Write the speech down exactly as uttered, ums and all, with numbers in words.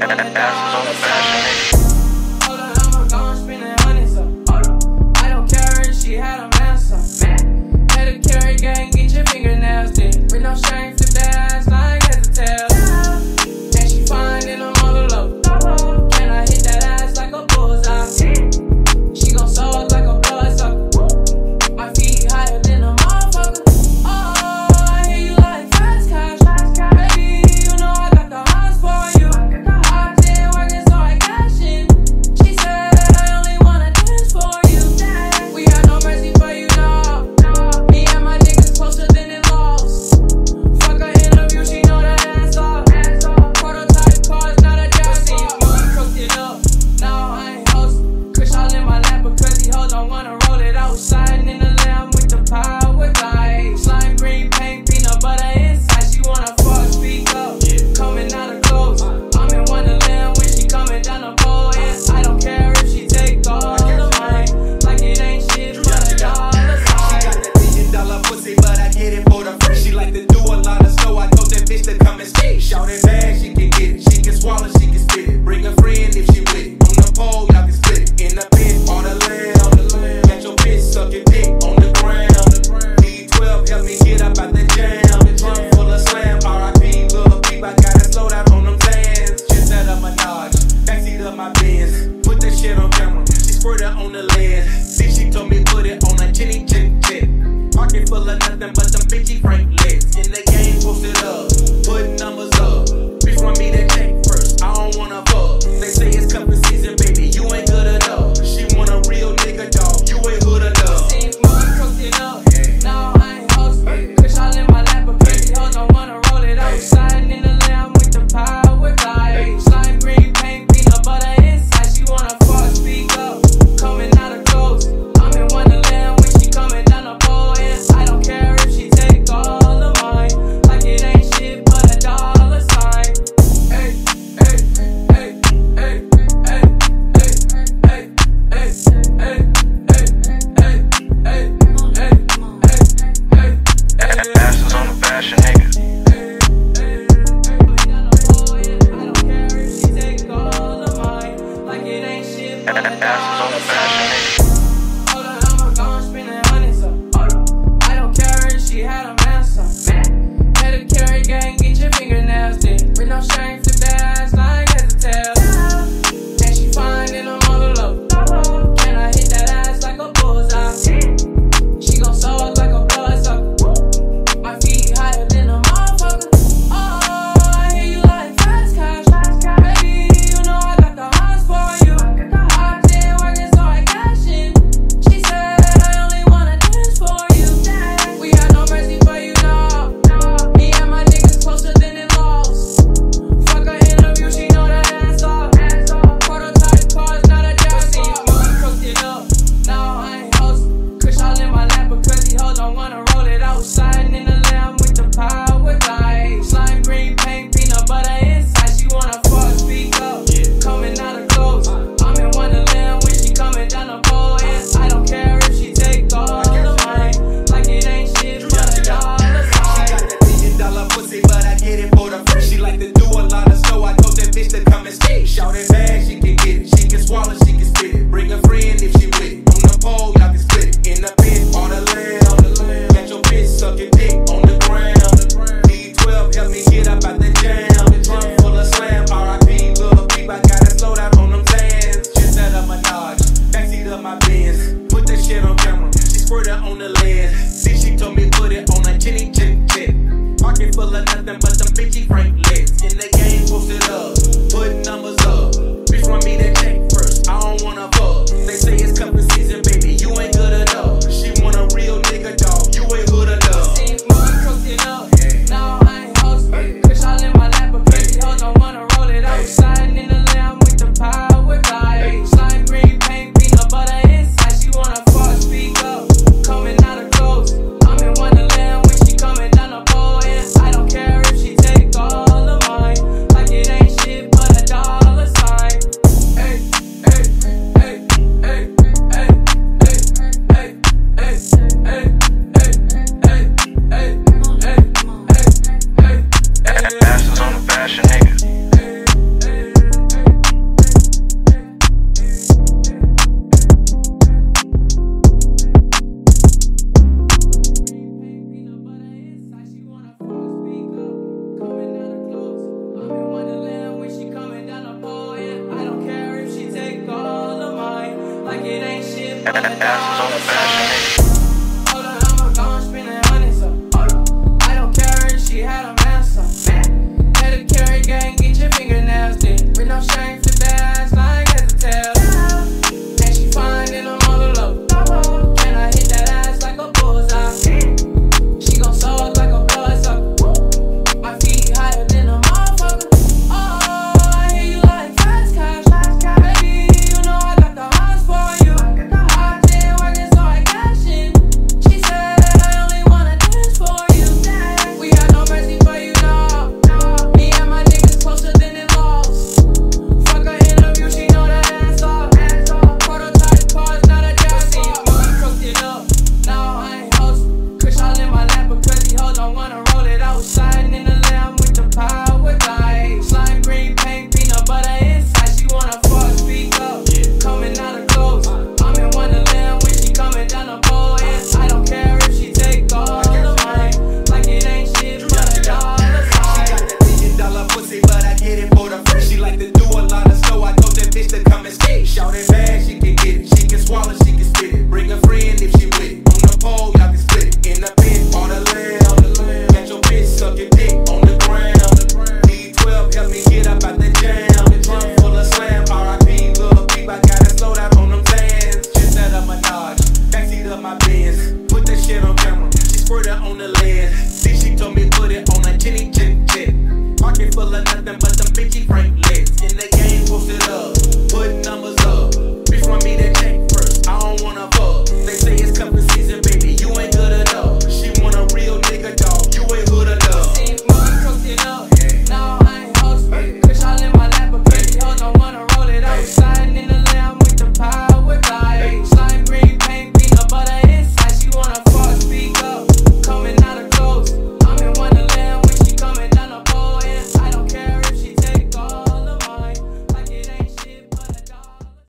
Thousands on the fashion. asses on the fashion.